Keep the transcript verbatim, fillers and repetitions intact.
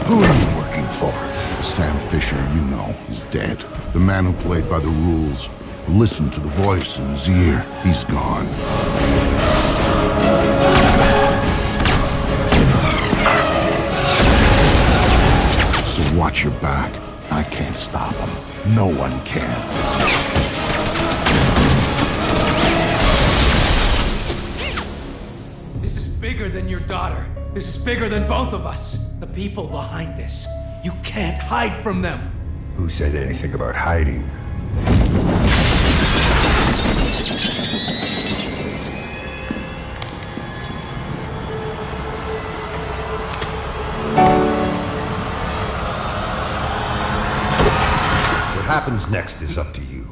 Who are you working for? Sam Fisher, you know, is dead. The man who played by the rules, listened to the voice in his ear. He's gone. So watch your back. I can't stop him. No one can. Bigger than your daughter. This is bigger than both of us. The people behind this. You can't hide from them. Who said anything about hiding? What happens next is up to you.